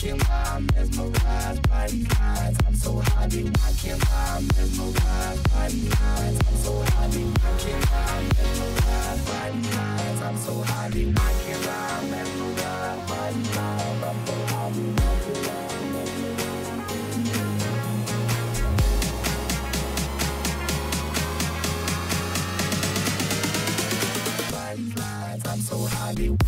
can't lie, mesmerized by these eyes. I'm so high, dude, I can't lie, mesmerized by these eyes. I'm so high, dude, I can't lie, mesmerized by these eyes. I'm so high, dude, I can't lie, mesmerized by these eyes. I'm so high, dude, I can't lie. I'm so high, dude. I'm so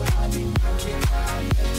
high, dude, I can't lie.